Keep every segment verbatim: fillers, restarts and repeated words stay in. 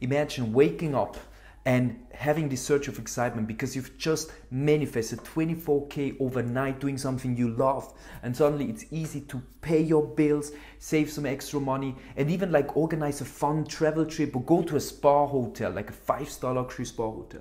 Imagine waking up and having this surge of excitement because you've just manifested twenty-four K overnight doing something you love, and suddenly it's easy to pay your bills, save some extra money, and even like organize a fun travel trip or go to a spa hotel, like a five-star luxury spa hotel.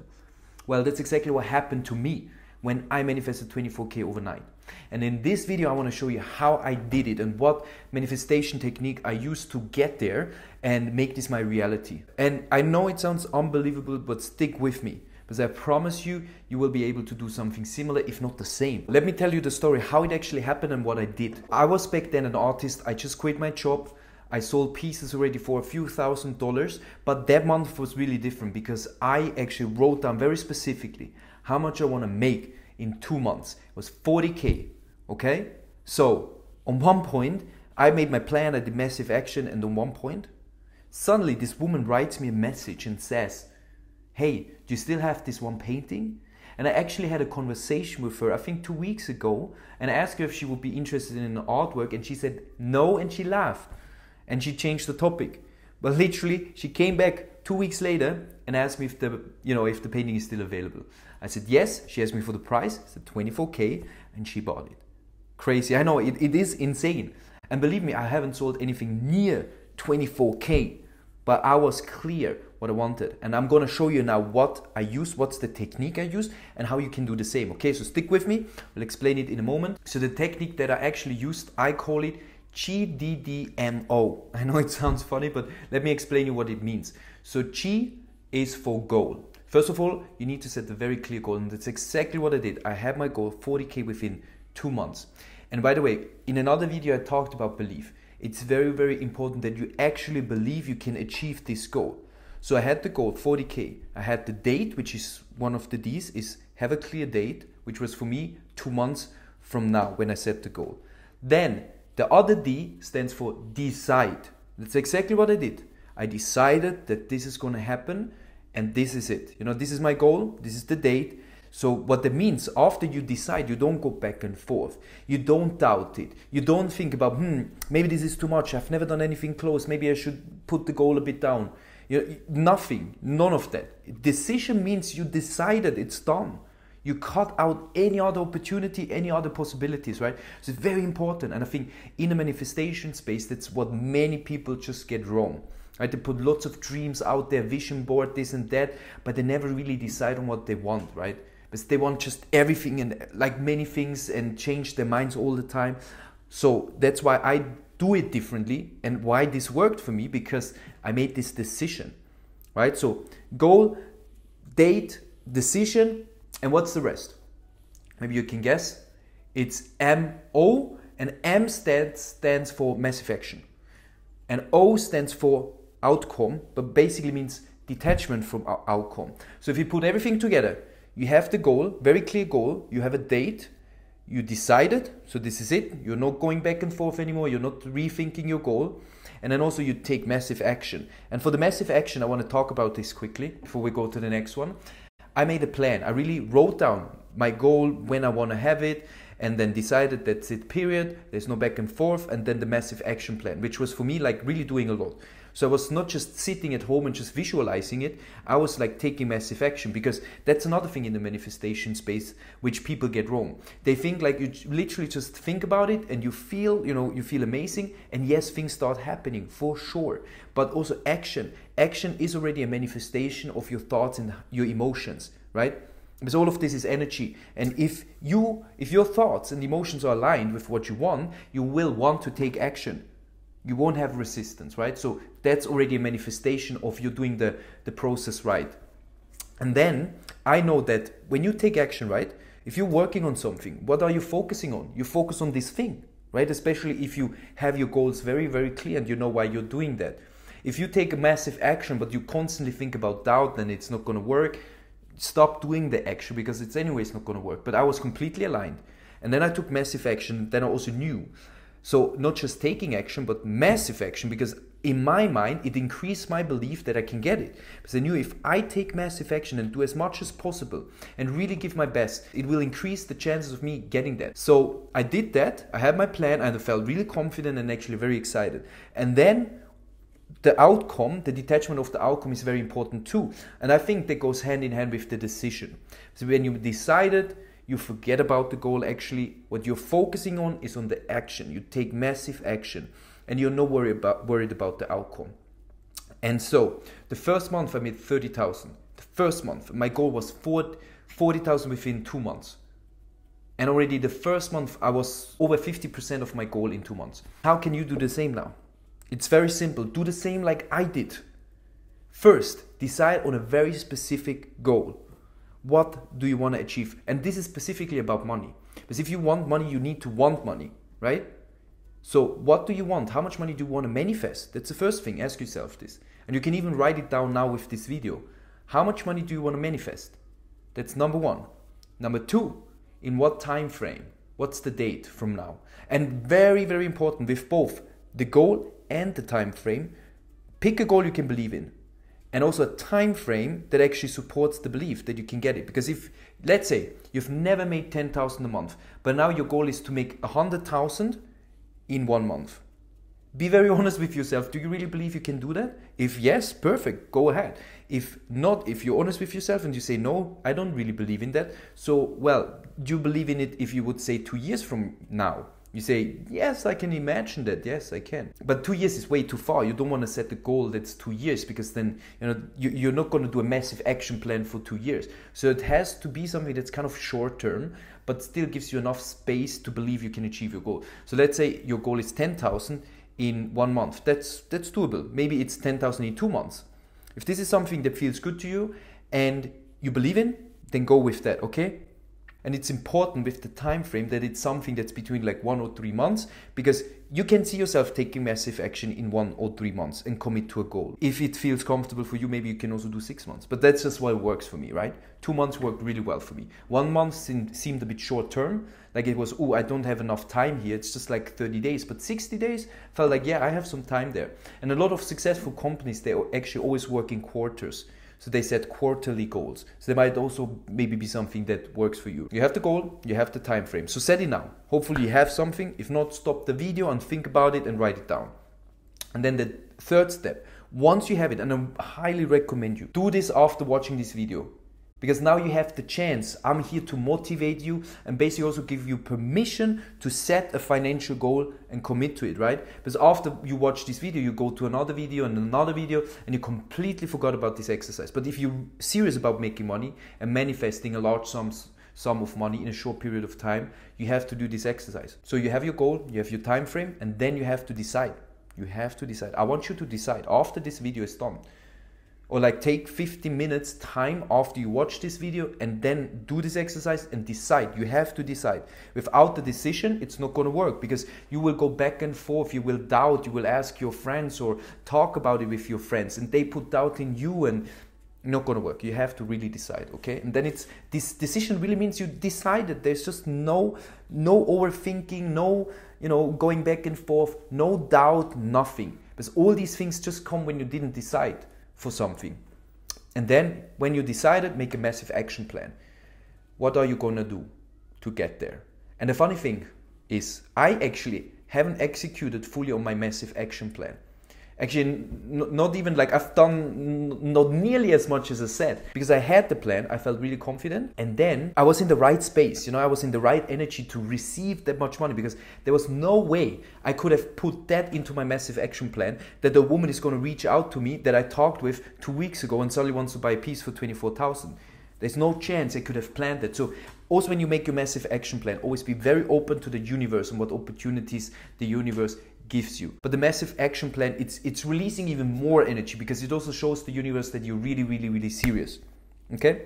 Well, that's exactly what happened to me when I manifested twenty-four K overnight. And in this video, I want to show you how I did it and what manifestation technique I used to get there and make this my reality. And I know it sounds unbelievable, but stick with me, because I promise you, you will be able to do something similar, if not the same. Let me tell you the story, how it actually happened and what I did. I was back then an artist. I just quit my job. I sold pieces already for a few thousand dollars, but that month was really different because I actually wrote down very specifically how much I want to make in two months. It was forty K, okay? So on one point, I made my plan, I did massive action, and on one point, suddenly this woman writes me a message and says, hey, do you still have this one painting? And I actually had a conversation with her, I think two weeks ago, and I asked her if she would be interested in an artwork, and she said no, and she laughed. And she changed the topic. But literally, she came back two weeks later and asked me if the, you know, if the painting is still available. I said yes. She asked me for the price. I said twenty-four K, and she bought it. Crazy, I know, it, it is insane. And believe me, I haven't sold anything near twenty-four K, but I was clear what I wanted. And I'm gonna show you now what I use, what's the technique I use, and how you can do the same. Okay, so stick with me. I'll explain it in a moment. So the technique that I actually used, I call it G D D M O. I know it sounds funny, but let me explain you what it means. So G is for goal. First of all, you need to set a very clear goal, and that's exactly what I did. I had my goal, forty K within two months. And by the way, in another video I talked about belief. It's very, very important that you actually believe you can achieve this goal. So I had the goal, forty K. I had the date, which is one of the D's, is have a clear date, which was for me two months from now when I set the goal. Then the other D stands for decide. That's exactly what I did. I decided that this is going to happen, and this is it. You know, this is my goal, this is the date. So what that means, after you decide, you don't go back and forth. You don't doubt it. You don't think about, hmm, maybe this is too much. I've never done anything close. Maybe I should put the goal a bit down. You know, nothing, none of that. Decision means you decided, it's done. You cut out any other opportunity, any other possibilities, right? So it's very important. And I think in a manifestation space, that's what many people just get wrong, right? They put lots of dreams out there, vision board, this and that, but they never really decide on what they want, right? Because they want just everything and like many things and change their minds all the time. So that's why I do it differently and why this worked for me, because I made this decision, right? So goal, date, decision. And what's the rest? Maybe you can guess. It's M O, and M stands, stands for massive action. And O stands for outcome, but basically means detachment from outcome. So if you put everything together, you have the goal, very clear goal, you have a date, you decided, so this is it, you're not going back and forth anymore, you're not rethinking your goal, and then also you take massive action. And for the massive action, I want to talk about this quickly before we go to the next one. I made a plan. I really wrote down my goal, when I want to have it, and then decided that's it, period. There's no back and forth. And then the massive action plan, which was for me like really doing a lot. So I was not just sitting at home and just visualizing it. I was like taking massive action, because that's another thing in the manifestation space, which people get wrong. They think like you literally just think about it and you feel, you know, you feel amazing. And yes, things start happening for sure. But also action. Action is already a manifestation of your thoughts and your emotions, right? Because all of this is energy, and if you, if your thoughts and emotions are aligned with what you want, you will want to take action. You won't have resistance, right? So that's already a manifestation of you doing the, the process right. And then I know that when you take action, right? If you're working on something, what are you focusing on? You focus on this thing, right? Especially if you have your goals very, very clear and you know why you're doing that. If you take a massive action, but you constantly think about doubt, then it's not going to work. Stop doing the action, because it's anyways not going to work. But I was completely aligned, and then I took massive action. Then I also knew, so not just taking action but massive action, because in my mind it increased my belief that I can get it, because I knew if I take massive action and do as much as possible and really give my best, it will increase the chances of me getting that. So I did that. I had my plan and I felt really confident and actually very excited. And then the outcome, the detachment of the outcome is very important too. And I think that goes hand in hand with the decision. So when you decided, you forget about the goal. Actually, what you're focusing on is on the action. You take massive action and you're not worried about, worried about the outcome. And so the first month I made thirty thousand. The first month, my goal was forty thousand within two months. And already the first month I was over fifty percent of my goal in two months. How can you do the same now? It's very simple. Do the same like I did. First, decide on a very specific goal. What do you want to achieve? And this is specifically about money. Because if you want money, you need to want money, right? So what do you want? How much money do you want to manifest? That's the first thing. Ask yourself this. And you can even write it down now with this video. How much money do you want to manifest? That's number one. Number two, in what time frame? What's the date from now? And very, very important with both the goal and the time frame, pick a goal you can believe in. And also a time frame that actually supports the belief that you can get it. Because if, let's say, you've never made ten thousand a month, but now your goal is to make one hundred thousand in one month. Be very honest with yourself. Do you really believe you can do that? If yes, perfect, go ahead. If not, if you're honest with yourself and you say, no, I don't really believe in that. So, well, do you believe in it if you would say two years from now? You say, yes, I can imagine that. Yes, I can. But two years is way too far. You don't want to set the goal that's two years because then you know, you, you're not going to do a massive action plan for two years. So it has to be something that's kind of short term, but still gives you enough space to believe you can achieve your goal. So let's say your goal is ten thousand in one month. That's, that's doable. Maybe it's ten thousand in two months. If this is something that feels good to you and you believe in, then go with that, okay? And it's important with the time frame that it's something that's between like one or three months because you can see yourself taking massive action in one or three months and commit to a goal. If it feels comfortable for you, maybe you can also do six months, but that's just what works for me, right? Two months worked really well for me. One month seemed a bit short term, like it was, oh, I don't have enough time here. It's just like thirty days, but sixty days felt like, yeah, I have some time there. And a lot of successful companies, they actually always work in quarters. So they set quarterly goals. So there might also maybe be something that works for you. You have the goal, you have the time frame. So set it now. Hopefully you have something. If not, stop the video and think about it and write it down. And then the third step, once you have it, and I highly recommend you, do this after watching this video. Because now you have the chance. I'm here to motivate you and basically also give you permission to set a financial goal and commit to it, right? Because after you watch this video, you go to another video and another video and you completely forgot about this exercise. But if you're serious about making money and manifesting a large sums, sum of money in a short period of time, you have to do this exercise. So you have your goal, you have your time frame, and then you have to decide. You have to decide. I want you to decide after this video is done. Or like take fifty minutes time after you watch this video and then do this exercise and decide. You have to decide. Without the decision, it's not going to work because you will go back and forth. You will doubt. You will ask your friends or talk about it with your friends and they put doubt in you and not going to work. You have to really decide. Okay. And then it's this decision really means you decided. There's just no, no overthinking, no, you know, going back and forth, no doubt, nothing. Because all these things just come when you didn't decide for something. And then when you decided, make a massive action plan. What are you gonna do to get there? And the funny thing is I actually haven't executed fully on my massive action plan. Actually, not even like I've done not nearly as much as I said because I had the plan. I felt really confident. And then I was in the right space. You know, I was in the right energy to receive that much money because there was no way I could have put that into my massive action plan that the woman is going to reach out to me that I talked with two weeks ago and suddenly wants to buy a piece for twenty-four thousand. There's no chance I could have planned that. So also when you make your massive action plan, always be very open to the universe and what opportunities the universe gives you. But the massive action plan, it's it's releasing even more energy because it also shows the universe that you're really, really, really serious. Okay?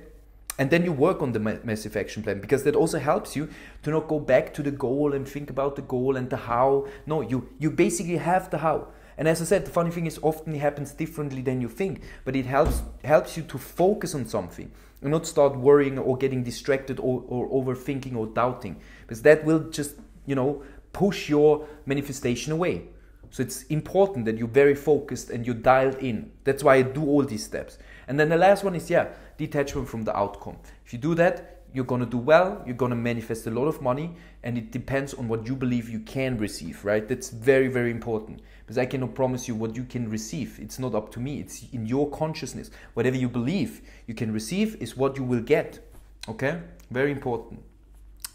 And then you work on the ma massive action plan because that also helps you to not go back to the goal and think about the goal and the how. No, you, you basically have the how. And as I said, the funny thing is often it happens differently than you think, but it helps helps you to focus on something and not start worrying or getting distracted or, or overthinking or doubting because that will just, you know, push your manifestation away. So it's important that you're very focused and you're dialed in. That's why I do all these steps. And then the last one is, yeah, detachment from the outcome. If you do that, you're going to do well, you're going to manifest a lot of money, and it depends on what you believe you can receive, right? That's very, very important, because I cannot promise you what you can receive. It's not up to me. It's in your consciousness. Whatever you believe you can receive is what you will get, okay? Very important.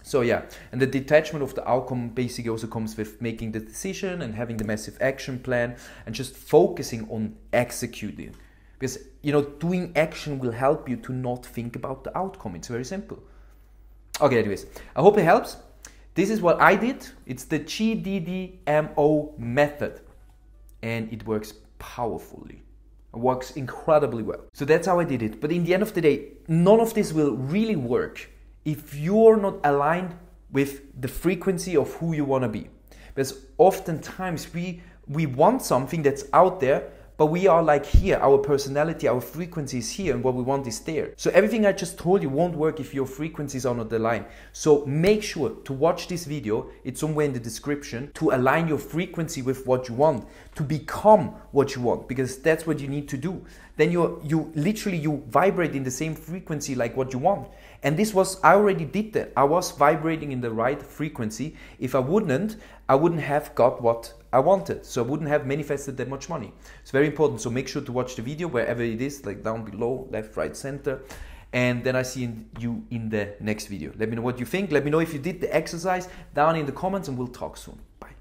So yeah, and the detachment of the outcome basically also comes with making the decision and having the massive action plan and just focusing on executing. Because, you know, doing action will help you to not think about the outcome. It's very simple. Okay, anyways, I hope it helps. This is what I did. It's the G D D M O method. And it works powerfully. It works incredibly well. So that's how I did it. But in the end of the day, none of this will really work if you're not aligned with the frequency of who you want to be. Because oftentimes we, we want something that's out there, but we are like here, our personality, our frequency is here, and what we want is there. So everything I just told you won't work if your frequencies are not aligned. So make sure to watch this video, it's somewhere in the description, to align your frequency with what you want, to become what you want, because that's what you need to do. Then you you literally, you vibrate in the same frequency like what you want. And this was, I already did that. I was vibrating in the right frequency. If I wouldn't, I wouldn't have got what I wanted, so I wouldn't have manifested that much money. It's very important, so make sure to watch the video wherever it is, like down below, left, right, center. And then I see you in the next video. Let me know what you think. Let me know if you did the exercise down in the comments, and we'll talk soon. Bye.